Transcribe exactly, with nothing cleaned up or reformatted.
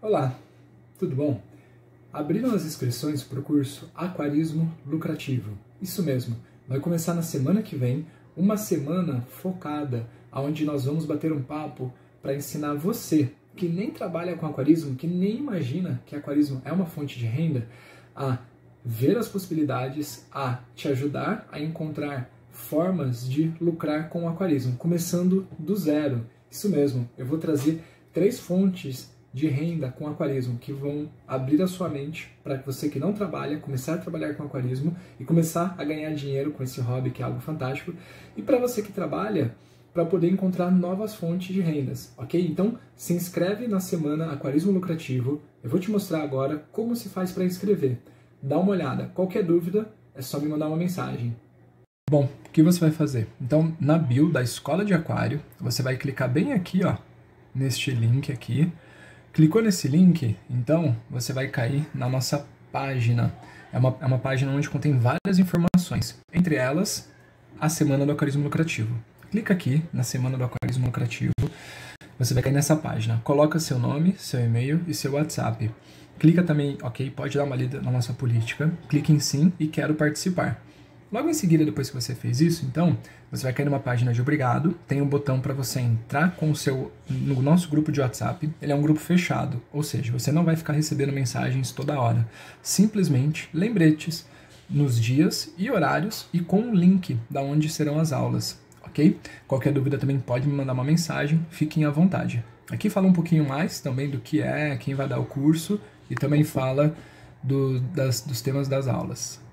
Olá, tudo bom? Abriram as inscrições para o curso Aquarismo Lucrativo. Isso mesmo, vai começar na semana que vem, uma semana focada, onde nós vamos bater um papo para ensinar você, que nem trabalha com aquarismo, que nem imagina que aquarismo é uma fonte de renda, a ver as possibilidades, a te ajudar a encontrar formas de lucrar com o aquarismo, começando do zero. Isso mesmo, eu vou trazer três fontes de renda com aquarismo que vão abrir a sua mente para você que não trabalha, começar a trabalhar com aquarismo e começar a ganhar dinheiro com esse hobby, que é algo fantástico, e para você que trabalha, para poder encontrar novas fontes de rendas, ok? Então, se inscreve na Semana Aquarismo Lucrativo. Eu vou te mostrar agora como se faz para inscrever. Dá uma olhada. Qualquer dúvida, é só me mandar uma mensagem. Bom, o que você vai fazer? Então, na bio da Escola de Aquário, você vai clicar bem aqui, ó, neste link aqui. Clicou nesse link, então, você vai cair na nossa página. É uma, é uma página onde contém várias informações. Entre elas, a Semana do Aquarismo Lucrativo. Clica aqui na Semana do Aquarismo Lucrativo, você vai cair nessa página. Coloca seu nome, seu e-mail e seu WhatsApp. Clica também, ok, pode dar uma lida na nossa política. Clica em sim e quero participar. Logo em seguida, depois que você fez isso, então, você vai cair numa página de obrigado. Tem um botão para você entrar com o seu, no nosso grupo de WhatsApp. Ele é um grupo fechado, ou seja, você não vai ficar recebendo mensagens toda hora. Simplesmente lembretes nos dias e horários e com o link da onde serão as aulas. Okay? Qualquer dúvida também pode me mandar uma mensagem, fiquem à vontade. Aqui fala um pouquinho mais também do que é, quem vai dar o curso e também fala do, das, dos temas das aulas.